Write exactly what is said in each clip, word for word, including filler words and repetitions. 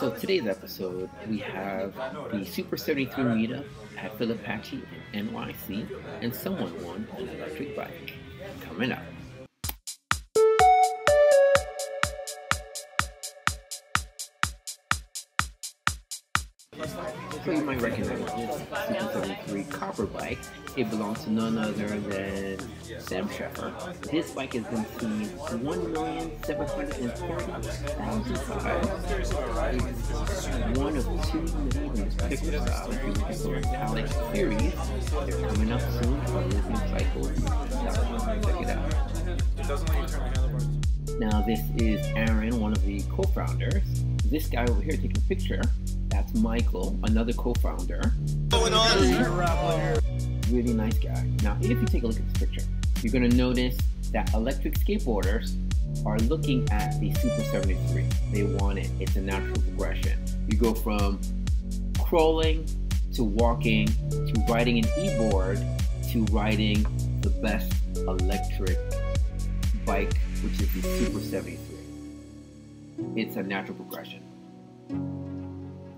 So today's episode, we have the Super seventy-three meetup at Fillipachi in N Y C, and someone won an electric bike. Coming up. So you might recognize this Super seventy-three copper bike. It belongs to none other than Sam Shepard. This bike has been seen one million seven hundred thirty thousand times. It's one of two million pictures of the metallic series. They're coming up soon on this new cycle. Check it out. Now this is Aaron, one of the co-founders. This guy over here taking a picture. That's Michael, another co-founder. Going on? Really nice guy. Now, if you take a look at this picture, you're going to notice that electric skateboarders are looking at the Super seventy-three. They want it. It's a natural progression. You go from crawling to walking to riding an e-board to riding the best electric bike, which is the Super seventy-three. It's a natural progression.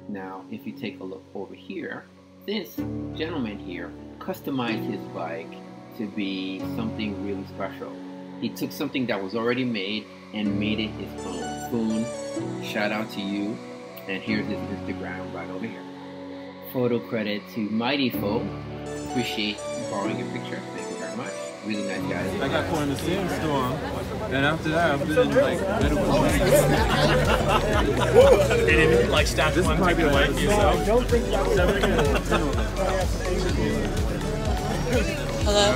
Now, if you take a look over here, this gentleman here customized his bike to be something really special. He took something that was already made and made it his own. Boone, shout out to you. And here's his Instagram right over here. Photo credit to Mighty Folk. Appreciate borrowing your picture. Thank you very much. Really nice guy. I got caught in the sandstorm, and after that, I'm feeling like medical. They didn't like stop this one taking away from yourself. Don't think that was ever gonna. Hello.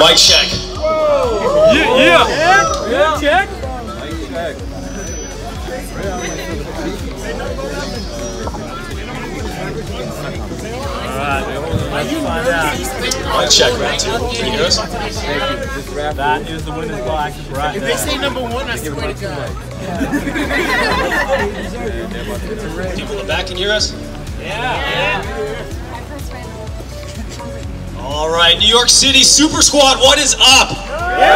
Mic check. Yeah, yeah. Yeah. Check. Mic check. Alright, let's find out. Mic check, round two. Can you hear us? That is the winner's box right now. If they say number one, I swear to God. People in the back can hear us? Yeah. yeah. Alright, New York City Super Squad, what is up? Yeah.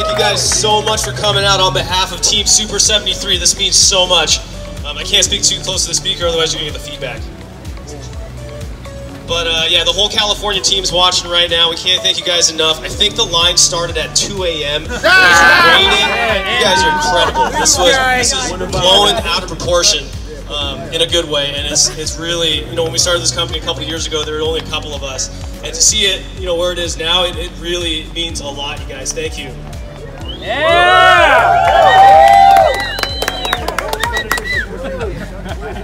Thank you guys so much for coming out on behalf of Team Super seventy-three. This means so much. Um, I can't speak too close to the speaker, otherwise you're going to get the feedback. But uh, yeah, the whole California team's watching right now. We can't thank you guys enough. I think the line started at two A M It was raining. You guys are incredible. This was this is blowing out of proportion um, in a good way. And it's, it's really, you know, when we started this company a couple of years ago, there were only a couple of us. And to see it, you know, where it is now, it, it really means a lot, you guys. Thank you. Yeah!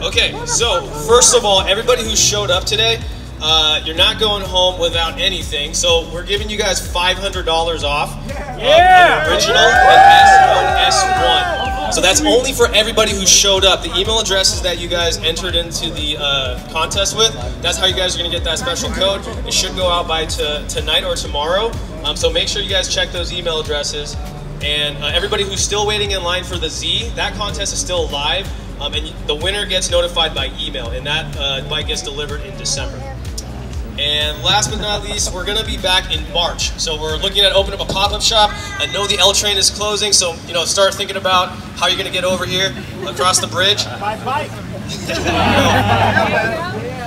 Okay, so first of all, everybody who showed up today, uh, you're not going home without anything. So we're giving you guys five hundred dollars off of yeah. the original and S one S one. So that's only for everybody who showed up. The email addresses that you guys entered into the uh, contest with, that's how you guys are going to get that special code. It should go out by to, tonight or tomorrow. Um, so make sure you guys check those email addresses. And uh, everybody who's still waiting in line for the Z, that contest is still live. Um, and the winner gets notified by email, and that uh, bike gets delivered in December. And last but not least, we're gonna be back in March. So we're looking at opening up a pop-up shop. I know the L train is closing, so you know, start thinking about how you're gonna get over here across the bridge. My bike.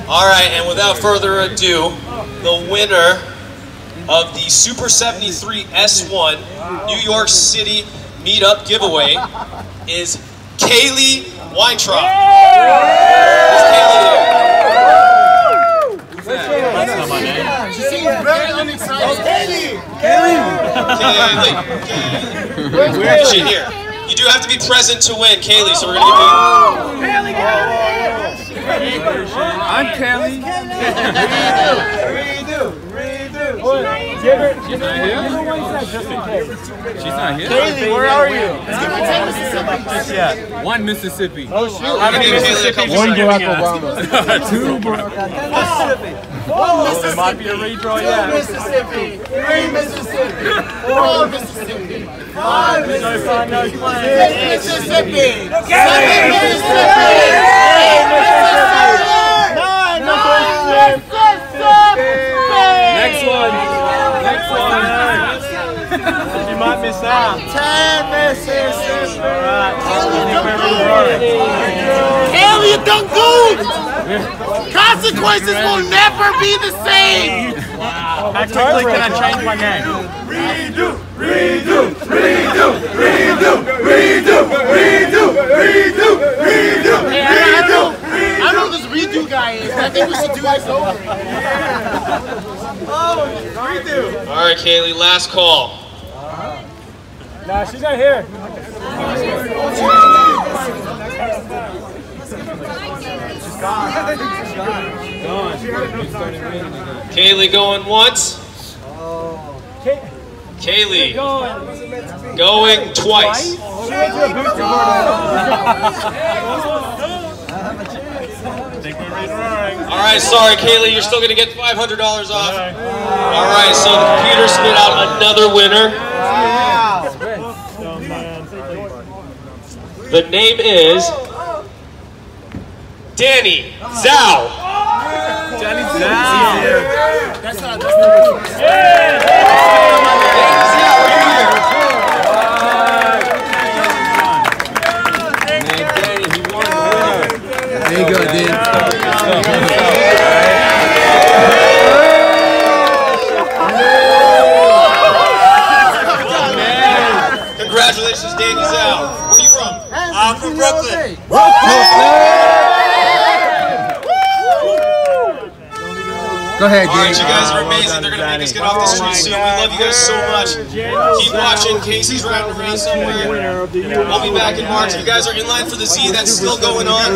All right, and without further ado, the winner of the Super seventy-three S one New York City Meetup giveaway is Kaylee Weintraub. Yeah. Who's Kaylee? That's not my name. She seems very unexcited. Oh, Kaylee! Kaylee! Kaylee! Kaylee! Where is she? Here. You do have to be present to win, Kaylee, so we're going to give you... Kaylee, get out of here! I'm Kaylee. Redo! Redo! Redo! Give her... She's not here? Just in case. She's not here? Kaylee, where are you? Yeah. One Mississippi. Oh, shoot. I mean, Mississippi. One Barack Obama. Two Barack Obama. One Mississippi. It might be a redraw, yeah. Two Mississippi. Three Mississippi. Four Mississippi. Five Mississippi. Six Mississippi. Seven Mississippi. Eight Mississippi. Nine Mississippi. Next one. Next one. might miss out. Ten misses. Hell, you done good. Consequences will never be the same. Wow. How quickly can I change my name? Redo, redo, redo, redo, redo, redo, redo, redo, redo. I don't know who this redo guy is, but I think we should do this over. Oh, redo. All right, Kaylee, last call. Nah, she's not here. She's gone. She's gone. Kaylee going once. Oh. Kaylee going. going twice. Alright, sorry Kaylee, you're still going to get five hundred dollars off. Alright, so the computer spit out another winner. The name is Danny Zhao. Danny Zhao. That's not the name. Yeah. Danny Zhao, right here. Man, Danny, he won the winner. There you go, Dan. Man, congratulations, Danny Zhao. I'm from Brooklyn. Brooklyn. Go ahead, All right, you guys are amazing. They're going to make us get off the street soon. We love you guys so much. Keep watching. Casey's riding around somewhere. I'll be back in March. You guys are in line for the Z. That's still going on.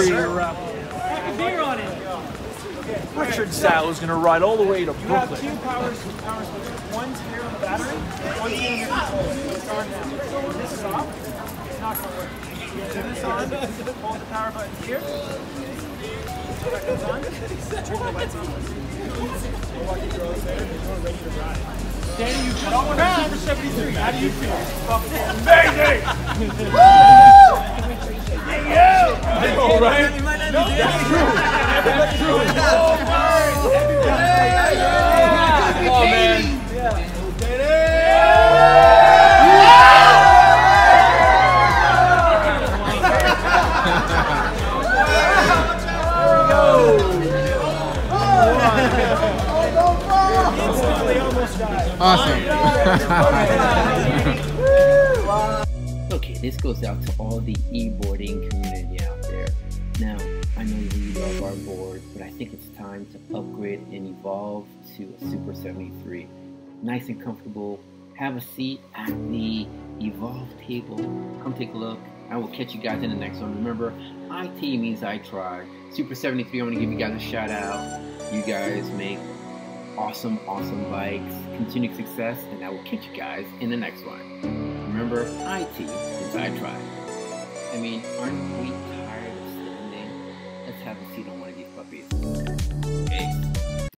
Richard Zal is going to ride all the way to Brooklyn. You have two powers, power switches. One's here on the battery. One's here on the start now. This is off. It's not going to work. Turn this on, hold the power button here, until that comes on, turn the lights on. Danny, you just won the Super seventy-three, how do you feel? Amazing! Woo! I know, right? No, that's true! That's true! Come on, man! Danny! Awesome. Okay, this goes out to all the e-boarding community out there. Now, I know we love our boards, but I think it's time to upgrade and evolve to a Super seventy-three. Nice and comfortable. Have a seat at the Evolve table. Come take a look. I will catch you guys in the next one. Remember, I T means I try. Super seventy-three, I want to give you guys a shout out. You guys make awesome, awesome bikes, continued success, and I will catch you guys in the next one. Remember, I T is I try. I mean, aren't we tired of standing? Let's have a seat on one of these puppies. Hey.